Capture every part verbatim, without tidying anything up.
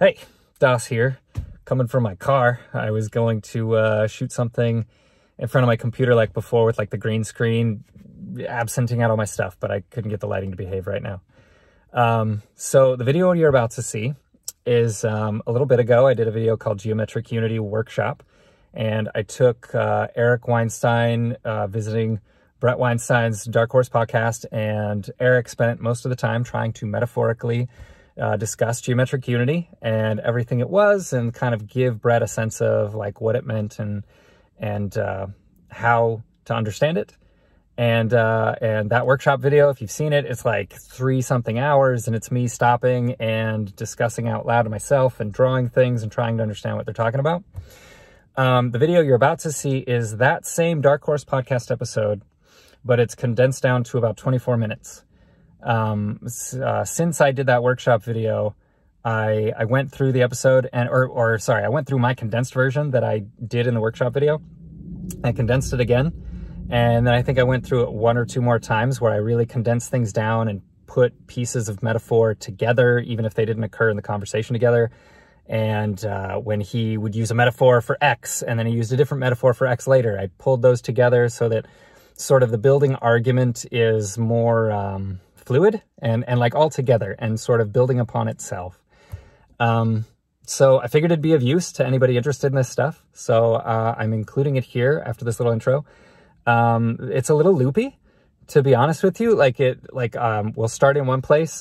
Hey, Das here, coming from my car. I was going to uh, shoot something in front of my computer like before with like the green screen, absenting out all my stuff, but I couldn't get the lighting to behave right now. Um, so the video you're about to see is um, a little bit ago, I did a video called Geometric Unity Workshop, and I took uh, Eric Weinstein uh, visiting Brett Weinstein's Dark Horse podcast, and Eric spent most of the time trying to metaphorically Uh, discuss geometric unity and everything it was, and kind of give Brett a sense of like what it meant and and uh, how to understand it. And uh, and that workshop video, if you've seen it, it's like three something hours, and it's me stopping and discussing out loud to myself and drawing things and trying to understand what they're talking about. Um, the video you're about to see is that same Dark Horse podcast episode, but it's condensed down to about twenty-four minutes. Um, uh, since I did that workshop video, I, I went through the episode and, or, or sorry, I went through my condensed version that I did in the workshop video. I condensed it again. And then I think I went through it one or two more times where I really condensed things down and put pieces of metaphor together, even if they didn't occur in the conversation together. And, uh, when he would use a metaphor for X and then he used a different metaphor for X later, I pulled those together so that sort of the building argument is more, um, fluid and, and like all together and sort of building upon itself. Um, so I figured it'd be of use to anybody interested in this stuff. So uh, I'm including it here after this little intro. Um, it's a little loopy, to be honest with you. Like it, like um, we'll start in one place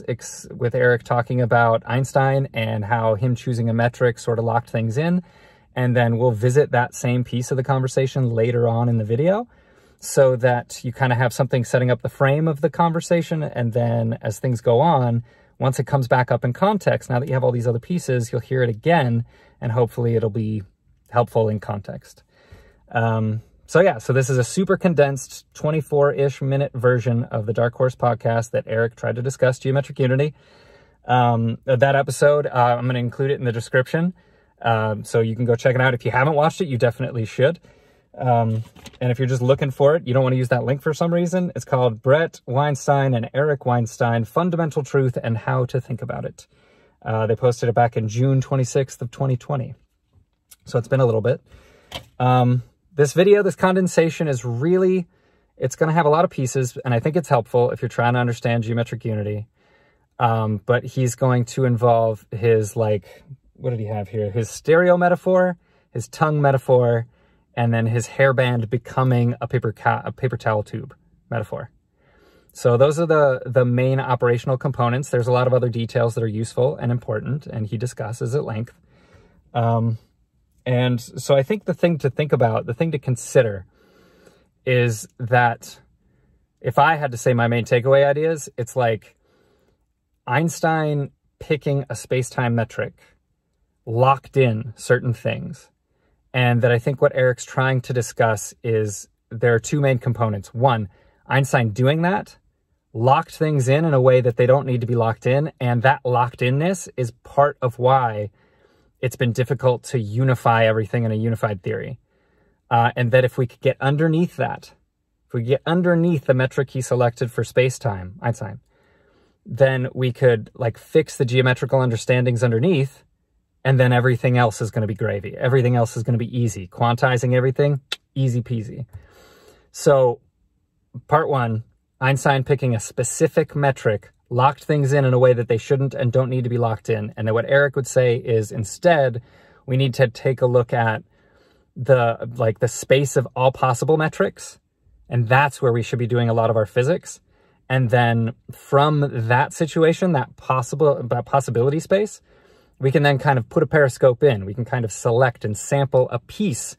with Eric talking about Einstein and how him choosing a metric sort of locked things in. And then we'll visit that same piece of the conversation later on in the video, so that you kind of have something setting up the frame of the conversation. And then as things go on, once it comes back up in context, now that you have all these other pieces, you'll hear it again, and hopefully it'll be helpful in context. Um, so yeah, so this is a super condensed twenty-four-ish minute version of the Dark Horse podcast that Eric tried to discuss geometric unity. Um, that episode, uh, I'm going to include it in the description. Um, so you can go check it out. If you haven't watched it, you definitely should. Um, and if you're just looking for it, you don't want to use that link for some reason, it's called Brett Weinstein and Eric Weinstein, Fundamental Truth and How to Think About It. Uh, they posted it back in June twenty-sixth of twenty twenty. So it's been a little bit. Um, this video, this condensation is really, it's going to have a lot of pieces, and I think it's helpful if you're trying to understand geometric unity. Um, but he's going to involve his, like, what did he have here? His stereo metaphor, his tongue metaphor, and then his hairband becoming a paper a paper towel tube metaphor. So those are the, the main operational components. There's a lot of other details that are useful and important, and he discusses at length. Um, and so I think the thing to think about, the thing to consider, is that if I had to say my main takeaway ideas, it's like Einstein picking a space-time metric locked in certain things. And that I think what Eric's trying to discuss is there are two main components. One, Einstein doing that locked things in in a way that they don't need to be locked in. And that locked inness is part of why it's been difficult to unify everything in a unified theory. Uh, and that if we could get underneath that, if we get underneath the metric he selected for space-time, Einstein, then we could like fix the geometrical understandings underneath. And then everything else is going to be gravy. Everything else is going to be easy. Quantizing everything, easy peasy. So part one, Einstein picking a specific metric, locked things in in a way that they shouldn't and don't need to be locked in. And then what Eric would say is instead, we need to take a look at the like the space of all possible metrics. And that's where we should be doing a lot of our physics. And then from that situation, that possible that possibility space, we can then kind of put a periscope in. We can kind of select and sample a piece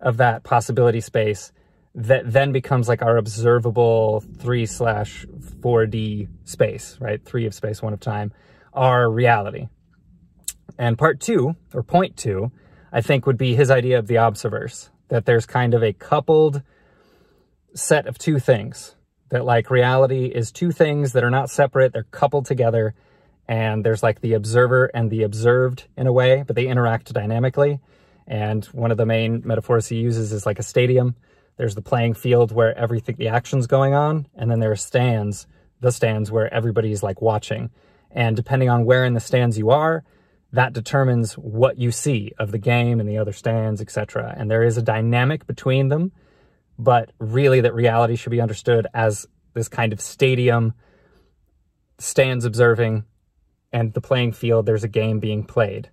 of that possibility space that then becomes like our observable three slash four D space, right? Three of space, one of time, our reality. And part two, or point two, I think would be his idea of the observerse, that there's kind of a coupled set of two things, that like reality is two things that are not separate, they're coupled together. And there's like the observer and the observed in a way, but they interact dynamically. And one of the main metaphors he uses is like a stadium. There's the playing field where everything, the action's going on. And then there are stands, the stands where everybody's like watching. And depending on where in the stands you are, that determines what you see of the game and the other stands, et cetera. And there is a dynamic between them, but really that reality should be understood as this kind of stadium, stands observing, and the playing field, there's a game being played.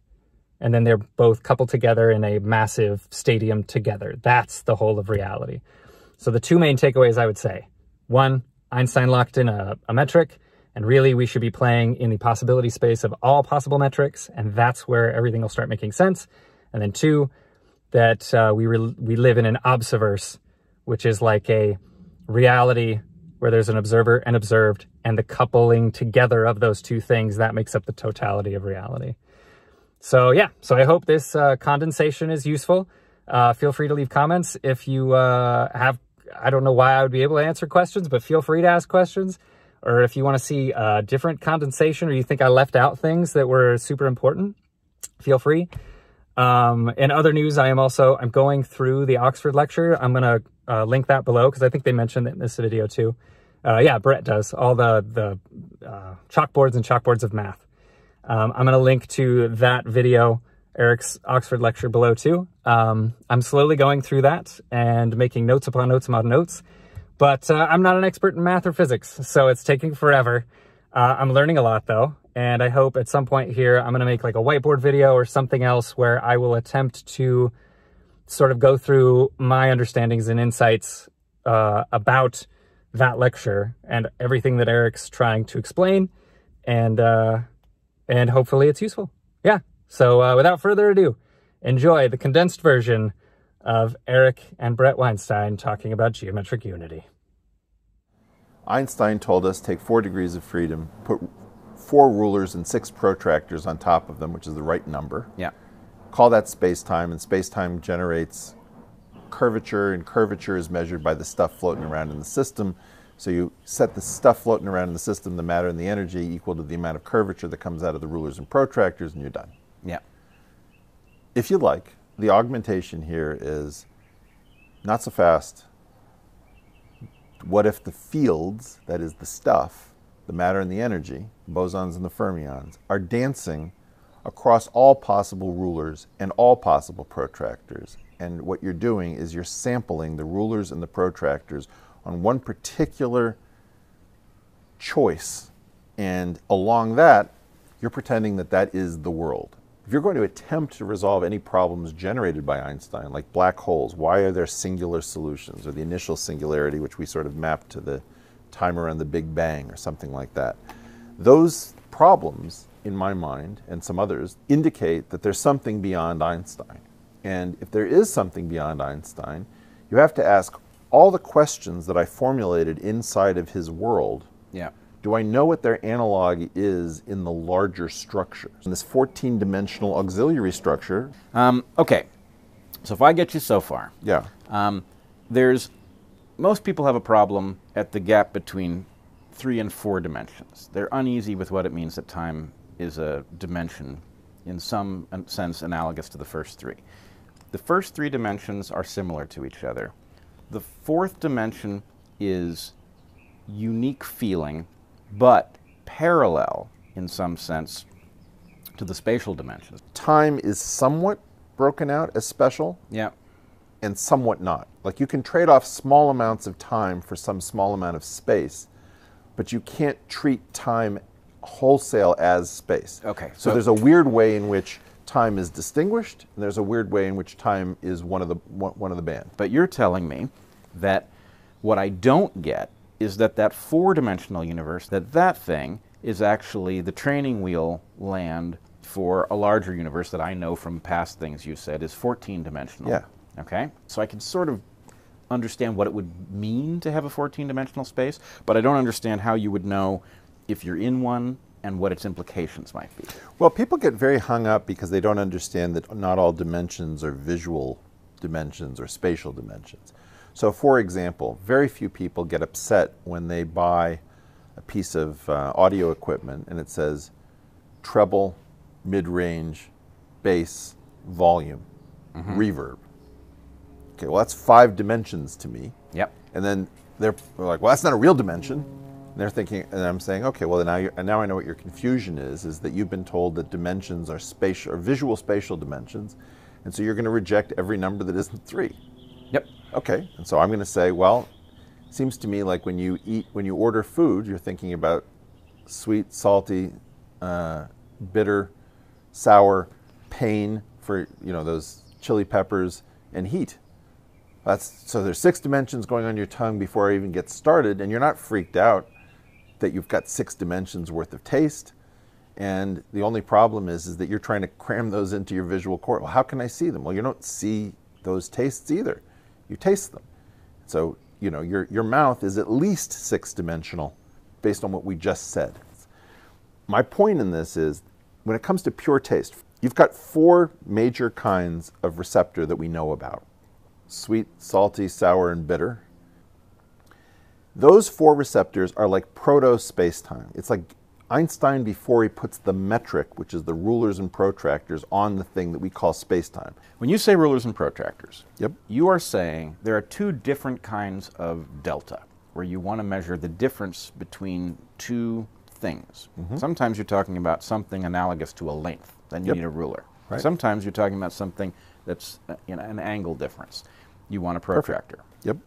And then they're both coupled together in a massive stadium together. That's the whole of reality. So the two main takeaways I would say. One, Einstein locked in a, a metric, and really we should be playing in the possibility space of all possible metrics, and that's where everything will start making sense. And then two, that uh, we, we live in an observerse, which is like a reality where there's an observer and observed, and the coupling together of those two things, that makes up the totality of reality. So yeah, so I hope this uh, condensation is useful. Uh, feel free to leave comments if you uh, have, I don't know why I would be able to answer questions, but feel free to ask questions. Or if you want to see uh, different condensation, or you think I left out things that were super important, feel free. Um, in other news, I am also, I'm going through the Oxford lecture. I'm going to uh, link that below because I think they mentioned it in this video too. Uh, yeah, Brett does all the, the uh, chalkboards and chalkboards of math. Um, I'm going to link to that video, Eric's Oxford lecture, below too. Um, I'm slowly going through that and making notes upon notes upon notes, but uh, I'm not an expert in math or physics, so it's taking forever. Uh, I'm learning a lot though, and I hope at some point here I'm going to make like a whiteboard video or something else where I will attempt to sort of go through my understandings and insights uh, about that lecture and everything that Eric's trying to explain, and uh, and hopefully it's useful. Yeah, so uh, without further ado, enjoy the condensed version of Eric and Brett Weinstein talking about geometric unity. Einstein told us take four degrees of freedom, put four rulers and six protractors on top of them, which is the right number. Yeah. Call that space-time, and space-time generates curvature, and curvature is measured by the stuff floating around in the system. So you set the stuff floating around in the system, the matter and the energy, equal to the amount of curvature that comes out of the rulers and protractors, and you're done. Yeah. If you like, the augmentation here is not so fast. What if the fields, that is the stuff, the matter and the energy, the bosons and the fermions, are dancing across all possible rulers and all possible protractors? And what you're doing is you're sampling the rulers and the protractors on one particular choice. And along that, you're pretending that that is the world. If you're going to attempt to resolve any problems generated by Einstein, like black holes, why are there singular solutions, or the initial singularity, which we sort of map to the time around the Big Bang or something like that, those problems, in my mind, and some others, indicate that there's something beyond Einstein. And if there is something beyond Einstein, you have to ask all the questions that I formulated inside of his world. Yeah. Do I know what their analog is in the larger structure? In this fourteen-dimensional auxiliary structure. Um, okay, so if I get you so far, yeah. Um, there's, most people have a problem at the gap between three and four dimensions. They're uneasy with what it means that time is a dimension, in some sense analogous to the first three. The first three dimensions are similar to each other. The fourth dimension is unique feeling, but parallel in some sense to the spatial dimensions. Time is somewhat broken out as special, yeah, and somewhat not. Like you can trade off small amounts of time for some small amount of space, but you can't treat time wholesale as space. Okay. So, so there's a weird way in which time is distinguished, and there's a weird way in which time is one of the one of the band. But you're telling me that what I don't get is that that four-dimensional universe, that that thing is actually the training wheel land for a larger universe that I know from past things you said is fourteen-dimensional. Yeah. Okay? So I can sort of understand what it would mean to have a fourteen-dimensional space, but I don't understand how you would know if you're in one and what its implications might be. Well, people get very hung up because they don't understand that not all dimensions are visual dimensions or spatial dimensions. So, for example, very few people get upset when they buy a piece of uh, audio equipment and it says treble, mid-range, bass, volume, mm-hmm. reverb. Okay, well, that's five dimensions to me. Yep. And then they're like, well, that's not a real dimension. And they're thinking, and I'm saying, okay, well now, you're, now I know what your confusion is, is that you've been told that dimensions are spatial, or visual spatial dimensions, and so you're going to reject every number that isn't three. Yep. Okay, and so I'm going to say, well, it seems to me like when you eat, when you order food, you're thinking about sweet, salty, uh, bitter, sour, pain for, you know, those chili peppers, and heat. That's, so there's six dimensions going on your tongue before I even get started, and you're not freaked out that you've got six dimensions worth of taste, and the only problem is, is that you're trying to cram those into your visual cortex. Well, how can I see them? Well, you don't see those tastes either. You taste them. So, you know, your, your mouth is at least six-dimensional based on what we just said. My point in this is, when it comes to pure taste, you've got four major kinds of receptor that we know about. Sweet, salty, sour, and bitter. Those four receptors are like proto-space-time. It's like Einstein before he puts the metric, which is the rulers and protractors, on the thing that we call space-time. When you say rulers and protractors, yep, you are saying there are two different kinds of delta, where you want to measure the difference between two things. Mm-hmm. Sometimes you're talking about something analogous to a length, then you yep. need a ruler. Right. Sometimes you're talking about something that's you know, an angle difference. You want a protractor. Perfect. Yep.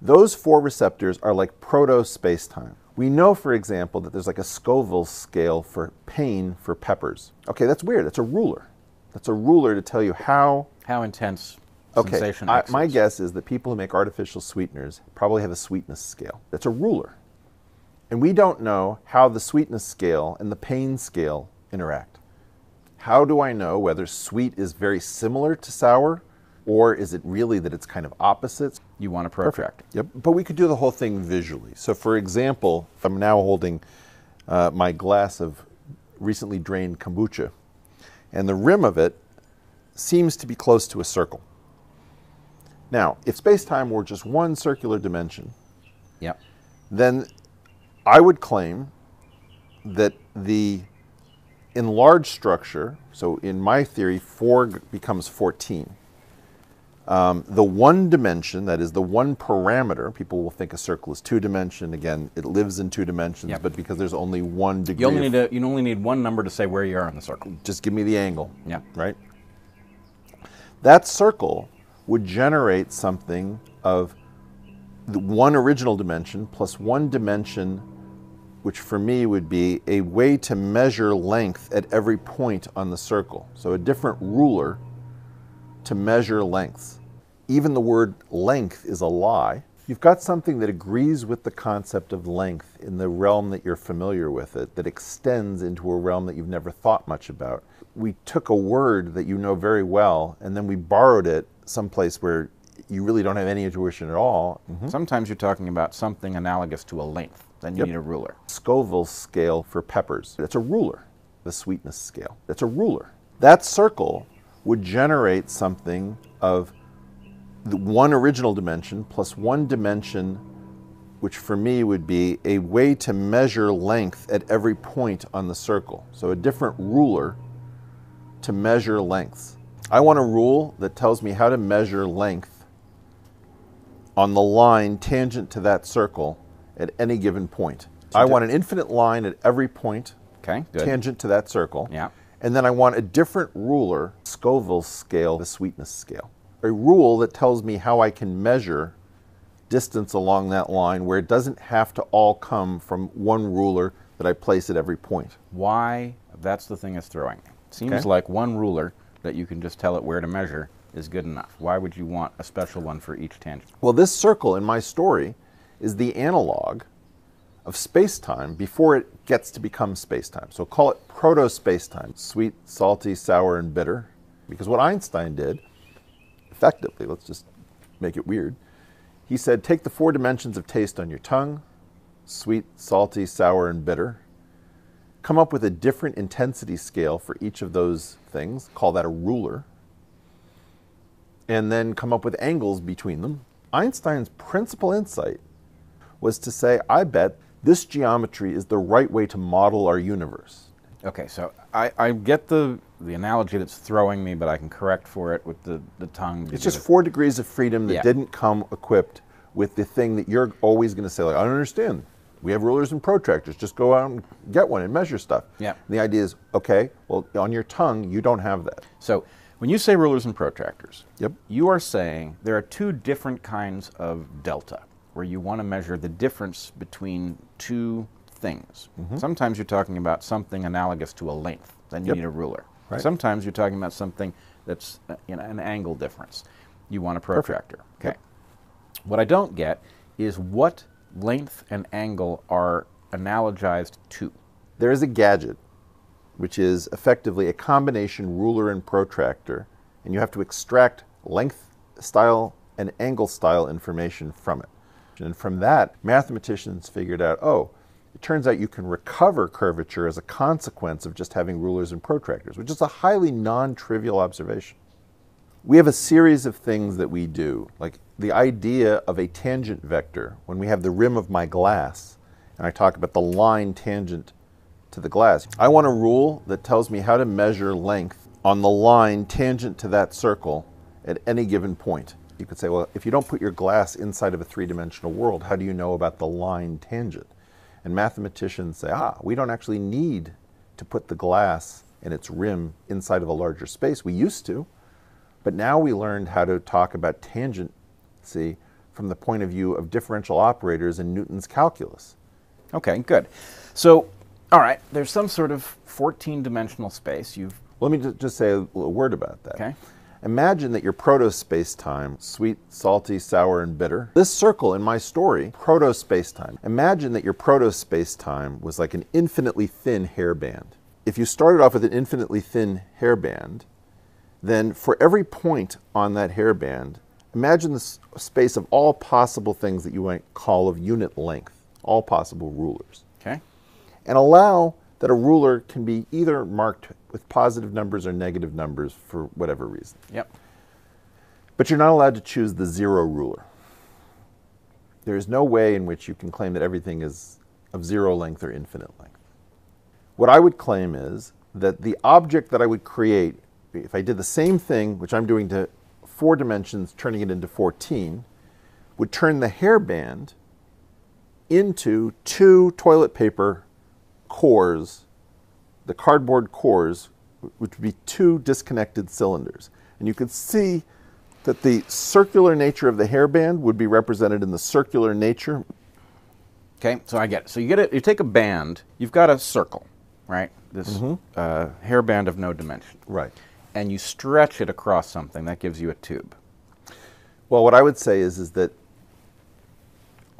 Those four receptors are like proto-space-time. We know, for example, that there's like a Scoville scale for pain for peppers. Okay, that's weird. That's a ruler. That's a ruler to tell you how... How intense okay, sensation I, My guess is that people who make artificial sweeteners probably have a sweetness scale. That's a ruler. And we don't know how the sweetness scale and the pain scale interact. How do I know whether sweet is very similar to sour, or is it really that it's kind of opposites? You want to protractor. Yep. But we could do the whole thing visually. So for example, if I'm now holding uh, my glass of recently drained kombucha, and the rim of it seems to be close to a circle. Now, if space-time were just one circular dimension, yep. then I would claim that the enlarged structure, so in my theory, four becomes fourteen. Um, the one dimension, that is the one parameter, people will think a circle is two dimension. Again, it lives in two dimensions, yep. but because there's only one degree. You only, need a, you only need one number to say where you are in the circle. Just give me the angle, yeah. right? That circle would generate something of the one original dimension plus one dimension, which for me would be a way to measure length at every point on the circle. So a different ruler to measure lengths. Even the word length is a lie. You've got something that agrees with the concept of length in the realm that you're familiar with it, that extends into a realm that you've never thought much about. We took a word that you know very well, and then we borrowed it someplace where you really don't have any intuition at all. Mm-hmm. Sometimes you're talking about something analogous to a length. Then you yep. need a ruler. Scoville scale for peppers. That's a ruler. The sweetness scale. That's a ruler. That circle would generate something of the one original dimension plus one dimension, which for me would be a way to measure length at every point on the circle. So a different ruler to measure lengths. I want a rule that tells me how to measure length on the line tangent to that circle at any given point. So I want an infinite line at every point okay, good. tangent to that circle. Yeah. And then I want a different ruler, Scoville scale, the sweetness scale. A rule that tells me how I can measure distance along that line where it doesn't have to all come from one ruler that I place at every point. Why? That's the thing that's throwing. Seems okay. like one ruler that you can just tell it where to measure is good enough. Why would you want a special one for each tangent? Well, this circle in my story is the analog of space-time before it gets to become space-time. So call it proto-space-time, sweet, salty, sour, and bitter. Because what Einstein did, effectively, let's just make it weird, he said, take the four dimensions of taste on your tongue, sweet, salty, sour, and bitter, come up with a different intensity scale for each of those things, call that a ruler, and then come up with angles between them. Einstein's principal insight was to say, I bet this geometry is the right way to model our universe. Okay, so I, I get the, the analogy that's throwing me, but I can correct for it with the, the tongue. It's just four degrees of freedom that yeah. didn't come equipped with the thing that you're always going to say, like, I don't understand. We have rulers and protractors. Just go out and get one and measure stuff. Yeah. And the idea is, okay, well, on your tongue, you don't have that. So when you say rulers and protractors, yep. you are saying there are two different kinds of delta, where you want to measure the difference between two things. Mm-hmm. Sometimes you're talking about something analogous to a length, then you yep. need a ruler. Right. Sometimes you're talking about something that's uh, you know, an angle difference. You want a protractor. Okay. Yep. What I don't get is what length and angle are analogized to. There is a gadget, which is effectively a combination ruler and protractor, and you have to extract length style and angle style information from it. And from that, mathematicians figured out, oh, it turns out you can recover curvature as a consequence of just having rulers and protractors, which is a highly non-trivial observation. We have a series of things that we do, like the idea of a tangent vector. When we have the rim of my glass, and I talk about the line tangent to the glass, I want a rule that tells me how to measure length on the line tangent to that circle at any given point. You could say, well, if you don't put your glass inside of a three-dimensional world, how do you know about the line tangent? And mathematicians say, ah, we don't actually need to put the glass and its rim inside of a larger space. We used to. But now we learned how to talk about tangency from the point of view of differential operators in Newton's calculus. Okay, good. So, all right, there's some sort of fourteen-dimensional space. You've Let me just say a word about that. Okay. Imagine that your proto-space-time, sweet, salty, sour, and bitter, this circle in my story, proto-space-time. Imagine that your proto-space-time was like an infinitely thin hairband. If you started off with an infinitely thin hairband, then for every point on that hairband, imagine the space of all possible things that you might call of unit length, all possible rulers. Okay. And allow that a ruler can be either marked with positive numbers or negative numbers for whatever reason. Yep. But you're not allowed to choose the zero ruler. There is no way in which you can claim that everything is of zero length or infinite length. What I would claim is that the object that I would create, if I did the same thing, which I'm doing to four dimensions, turning it into fourteen, would turn the hairband into two toilet paper cores, the cardboard cores, which would be two disconnected cylinders. And you could see that the circular nature of the hairband would be represented in the circular nature. Okay, so I get it. So you get it. You take a band. You've got a circle, right? This mm-hmm. uh, hairband of no dimension. Right. And you stretch it across something, that gives you a tube. Well, what I would say is, is that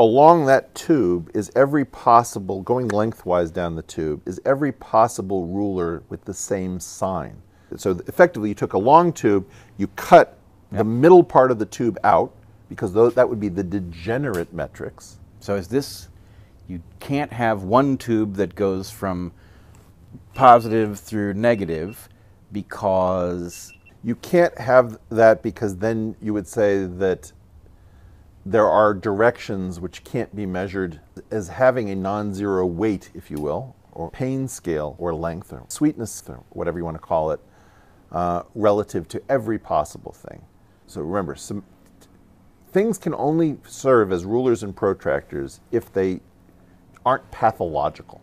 along that tube is every possible, going lengthwise down the tube, is every possible ruler with the same sign. So effectively, you took a long tube, you cut yep. the middle part of the tube out, because those, that would be the degenerate metrics. So is this, you can't have one tube that goes from positive through negative, because you can't have that, because then you would say that there are directions which can't be measured as having a non-zero weight, if you will, or pain scale or length or sweetness or whatever you want to call it, uh, relative to every possible thing. So remember, some things can only serve as rulers and protractors if they aren't pathological.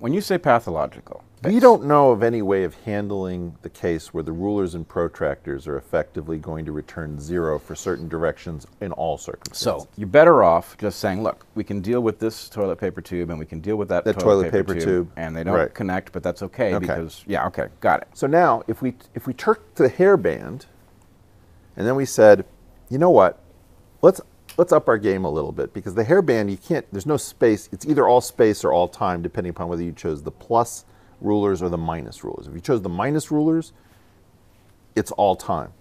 When you say pathological, we don't know of any way of handling the case where the rulers and protractors are effectively going to return zero for certain directions in all circumstances. So you're better off just saying, look, we can deal with this toilet paper tube and we can deal with that, that toilet, toilet paper, paper tube, tube. And they don't right. connect, but that's okay, okay because, yeah, okay, got it. So now if we, if we took the hairband and then we said, you know what, let's, let's up our game a little bit, because the hairband, you can't, there's no space. It's either all space or all time, depending upon whether you chose the plus rulers or the minus rulers. If you chose the minus rulers, it's all time.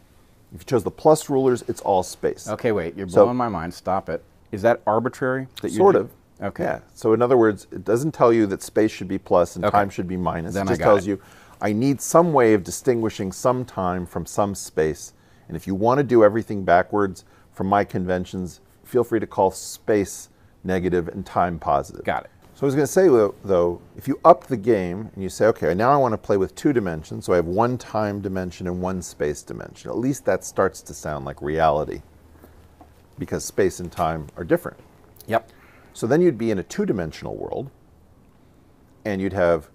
If you chose the plus rulers, it's all space. Okay, wait, you're blowing so, my mind. Stop it. Is that arbitrary? That you sort of. Okay. Yeah. So in other words, it doesn't tell you that space should be plus and okay. time should be minus. Then it just tells it. you I need some way of distinguishing some time from some space. And if you want to do everything backwards from my conventions, feel free to call space negative and time positive. Got it. So I was going to say, though, if you up the game and you say, okay, now I want to play with two dimensions, so I have one time dimension and one space dimension, at least that starts to sound like reality, because space and time are different. Yep. So then you'd be in a two-dimensional world, and you'd have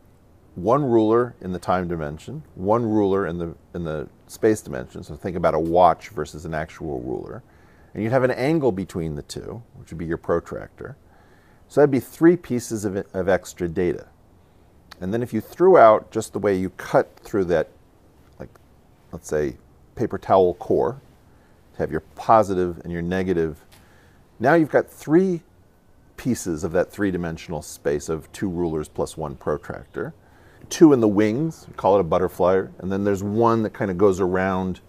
one ruler in the time dimension, one ruler in the, in the space dimension. So think about a watch versus an actual ruler. And you'd have an angle between the two, which would be your protractor. So that'd be three pieces of, of extra data. And then if you threw out just the way you cut through that, like, let's say, paper towel core, to have your positive and your negative, now you've got three pieces of that three-dimensional space of two rulers plus one protractor. Two in the wings, call it a butterfly, and then there's one that kind of goes around.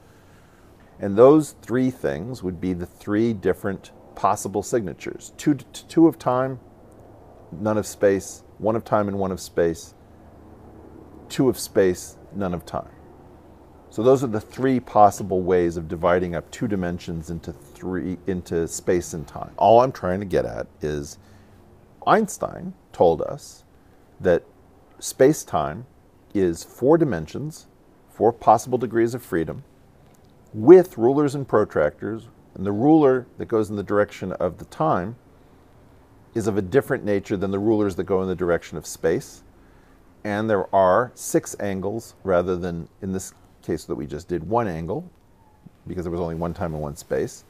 And those three things would be the three different possible signatures. Two, two of time, none of space, one of time and one of space, two of space, none of time. So those are the three possible ways of dividing up two dimensions into three, into space and time. All I'm trying to get at is Einstein told us that space-time is four dimensions, four possible degrees of freedom, with rulers and protractors, and the ruler that goes in the direction of the time is of a different nature than the rulers that go in the direction of space. And there are six angles rather than, in this case that we just did, one angle, because there was only one time and one space.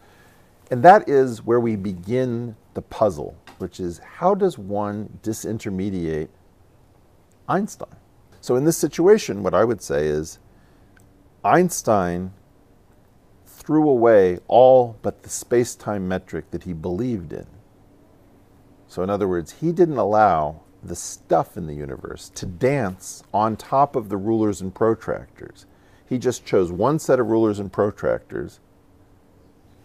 And that is where we begin the puzzle, which is how does one disintermediate Einstein? So in this situation, what I would say is Einstein threw away all but the space-time metric that he believed in. So in other words, he didn't allow the stuff in the universe to dance on top of the rulers and protractors. He just chose one set of rulers and protractors,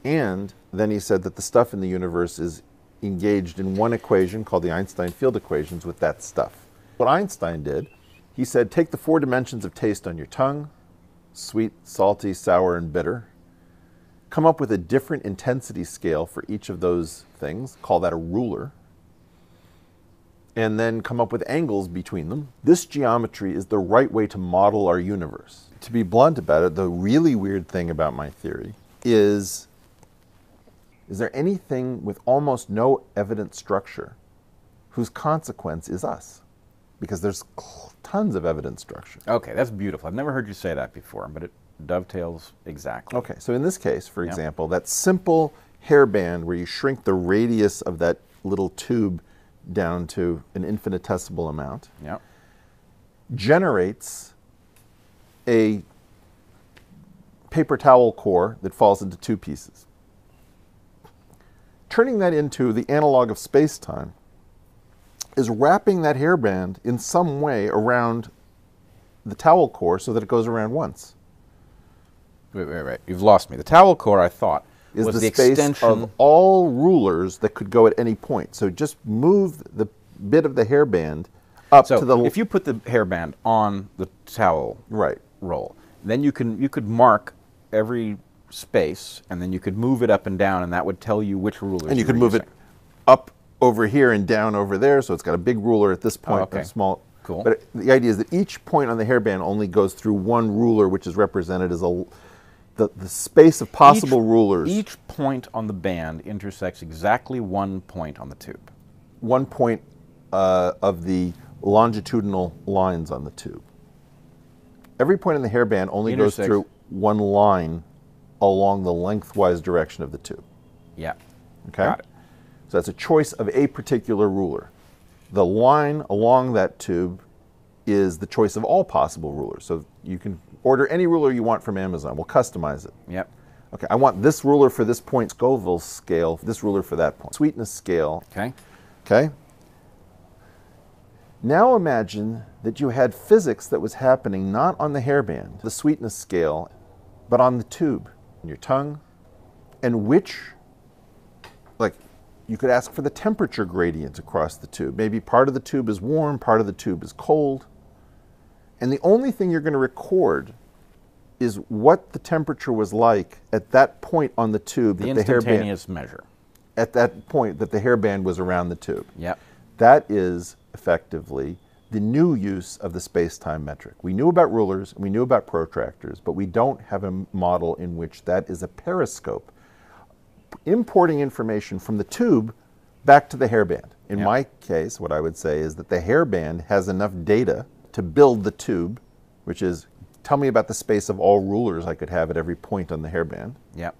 and then he said that the stuff in the universe is engaged in one equation called the Einstein field equations with that stuff. What Einstein did, he said, take the four dimensions of taste on your tongue, sweet, salty, sour, and bitter. Come up with a different intensity scale for each of those things, call that a ruler, and then come up with angles between them. This geometry is the right way to model our universe. To be blunt about it, the really weird thing about my theory is, is there anything with almost no evident structure whose consequence is us? Because there's tons of evident structure. Okay, that's beautiful. I've never heard you say that before, but it dovetails exactly. Okay, so in this case, for yeah. example, that simple hairband where you shrink the radius of that little tube down to an infinitesimal amount yep. generates a paper towel core that falls into two pieces. Turning that into the analog of space-time is wrapping that hairband in some way around the towel core so that it goes around once. Wait, wait, wait. You've lost me. The towel core, I thought, is the, the space extension of all rulers that could go at any point. So just move the bit of the hairband up so to the... If you put the hairband on the towel right. roll, then you can you could mark every space, and then you could move it up and down, and that would tell you which rulers. And you could move using. it up over here and down over there, so it's got a big ruler at this point oh, okay. and a small... Cool. But it, the idea is that each point on the hairband only goes through one ruler, which is represented as a... The, the space of possible each, rulers. Each point on the band intersects exactly one point on the tube. One point uh, of the longitudinal lines on the tube. Every point in the hairband only Intersects. goes through one line along the lengthwise direction of the tube. Yeah. Okay? Got it. So that's a choice of a particular ruler. The line along that tube is the choice of all possible rulers. So you can order any ruler you want from Amazon. We'll customize it. Yep. Okay, I want this ruler for this point, Scoville scale, this ruler for that point, sweetness scale. Okay. Okay. Now imagine that you had physics that was happening not on the hairband, the sweetness scale, but on the tube, in your tongue, and which, like, you could ask for the temperature gradient across the tube. Maybe part of the tube is warm, part of the tube is cold. And the only thing you're going to record is what the temperature was like at that point on the tube. The that instantaneous the hairband, measure. At that point that the hairband was around the tube. Yep. That is effectively the new use of the space-time metric. We knew about rulers, we knew about protractors, but we don't have a model in which that is a periscope, importing information from the tube back to the hairband. In yeah. my case, what I would say is that the hairband has enough data to build the tube, which is, tell me about the space of all rulers I could have at every point on the hairband. Yeah.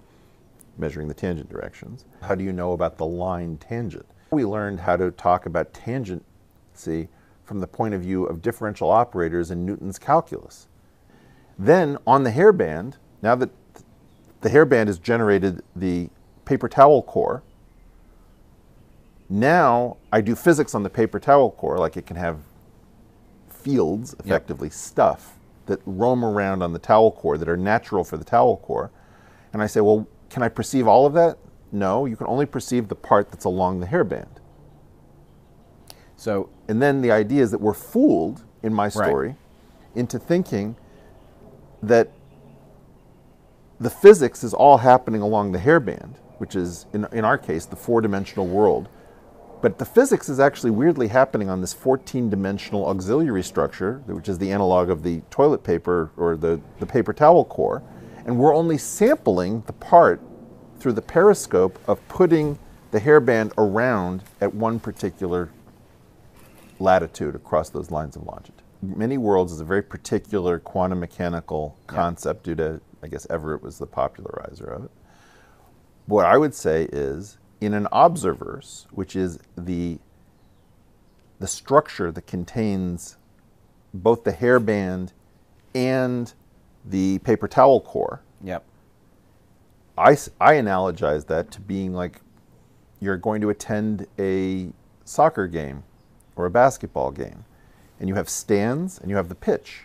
Measuring the tangent directions. How do you know about the line tangent? We learned how to talk about tangency from the point of view of differential operators in Newton's calculus. Then on the hairband, now that the hairband has generated the paper towel core, now I do physics on the paper towel core, like it can have fields, effectively, yep. stuff that roam around on the towel core that are natural for the towel core. And I say, well, can I perceive all of that? No, you can only perceive the part that's along the hairband. So, and then the idea is that we're fooled, in my story, right. into thinking that the physics is all happening along the hairband, which is, in, in our case, the four-dimensional world. But the physics is actually weirdly happening on this fourteen-dimensional auxiliary structure, which is the analog of the toilet paper or the, the paper towel core. And we're only sampling the part through the periscope of putting the hairband around at one particular latitude across those lines of longitude. Many worlds is a very particular quantum mechanical concept yeah. due to, I guess, Everett was the popularizer of it. What I would say is, in an observerse, which is the, the structure that contains both the hairband and the paper towel core, yep. I, I analogize that to being like you're going to attend a soccer game or a basketball game, and you have stands and you have the pitch.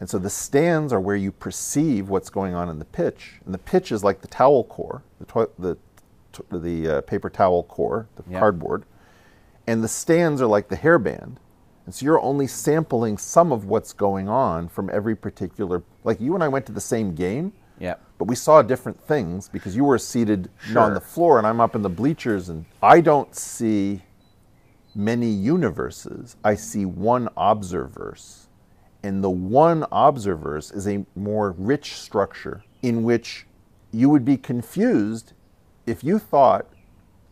And so the stands are where you perceive what's going on in the pitch, and the pitch is like the towel core, the, the, the uh, paper towel core, the yep. cardboard, and the stands are like the hairband. And so you're only sampling some of what's going on from every particular, like you and I went to the same game, yeah. but we saw different things because you were seated sure. on the floor and I'm up in the bleachers, and I don't see many universes. I see one observerse, and the one observerse is a more rich structure in which you would be confused if you thought,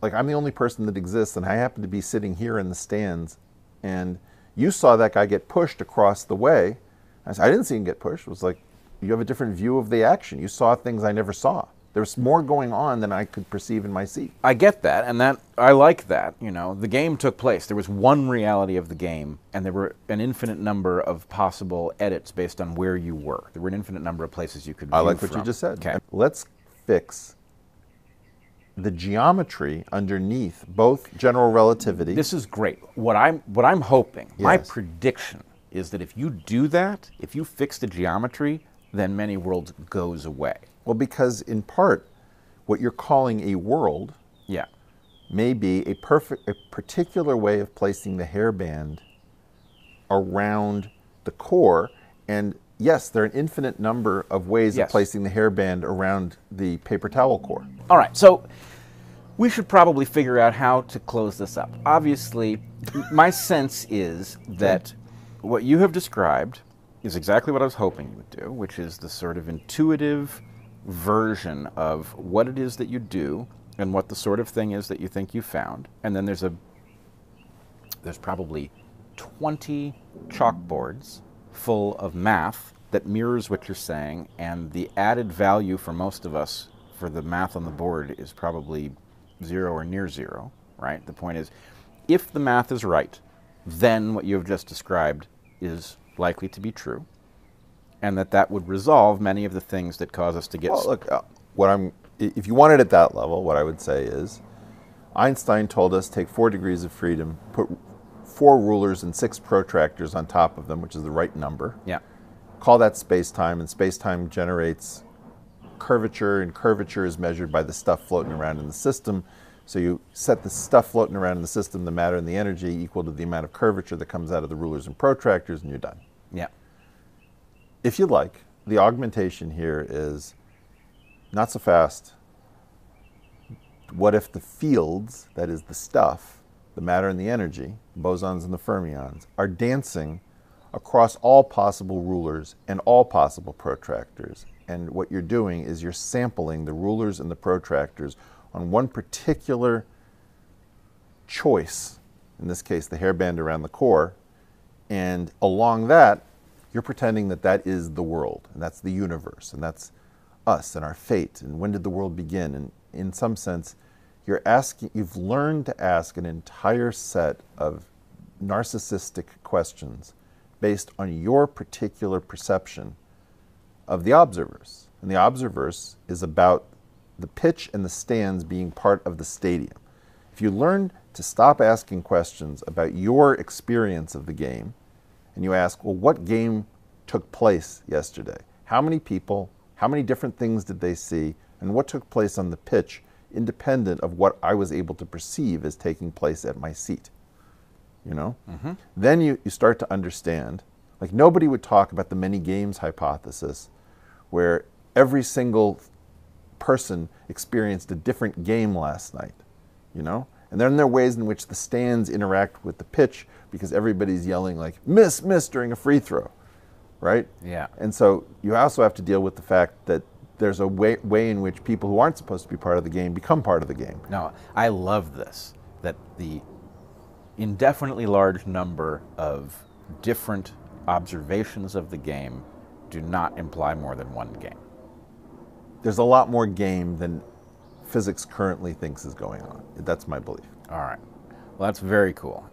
like, I'm the only person that exists and I happen to be sitting here in the stands, and you saw that guy get pushed across the way. I said, I didn't see him get pushed. It was like, you have a different view of the action. You saw things I never saw. There was more going on than I could perceive in my seat. I get that, and that I like that. You know, the game took place. There was one reality of the game, and there were an infinite number of possible edits based on where you were. There were an infinite number of places you could view I like what from. you just said. Okay. Let's fix the geometry underneath both general relativity. This is great. What I'm, what I'm hoping, yes. my prediction is that if you do that, if you fix the geometry, then many worlds goes away. Well, because in part, what you're calling a world yeah. may be a, perfect, a particular way of placing the hairband around the core. And yes, there are an infinite number of ways yes. of placing the hairband around the paper towel core. All right, so we should probably figure out how to close this up. Obviously, my sense is that what you have described is exactly what I was hoping you would do, which is the sort of intuitive version of what it is that you do and what the sort of thing is that you think you found. And then there's a there's probably twenty chalkboards full of math that mirrors what you're saying, and the added value for most of us for the math on the board is probably zero or near zero, right? The point is, if the math is right, then what you have just described is likely to be true, and that that would resolve many of the things that cause us to get... Well, look, uh, what I'm, if you want it at that level, what I would say is, Einstein told us take four degrees of freedom, put four rulers and six protractors on top of them, which is the right number. Yeah. Call that space-time, and space-time generates curvature, and curvature is measured by the stuff floating around in the system. So you set the stuff floating around in the system, the matter and the energy, equal to the amount of curvature that comes out of the rulers and protractors, and you're done. Yeah. If you like, the augmentation here is not so fast. What if the fields, that is the stuff, the matter and the energy, the bosons and the fermions, are dancing across all possible rulers and all possible protractors? And what you're doing is you're sampling the rulers and the protractors on one particular choice, in this case the hairband around the core, and along that you're pretending that that is the world, and that's the universe, and that's us and our fate, and when did the world begin? And in some sense, you're asking, you've learned to ask an entire set of narcissistic questions based on your particular perception of the observers. And the observers is about the pitch and the stands being part of the stadium. If you learn to stop asking questions about your experience of the game, and you ask, well, what game took place yesterday? How many people, how many different things did they see, and what took place on the pitch independent of what I was able to perceive as taking place at my seat? You know? Mm-hmm. Then you, you start to understand, like nobody would talk about the many games hypothesis where every single person experienced a different game last night, you know? And then there are ways in which the stands interact with the pitch because everybody's yelling like, miss, miss during a free throw, right? Yeah. And so you also have to deal with the fact that there's a way, way in which people who aren't supposed to be part of the game become part of the game. No, I love this, that the indefinitely large number of different observations of the game do not imply more than one game. There's a lot more game than physics currently thinks is going on. That's my belief. All right. Well, that's very cool.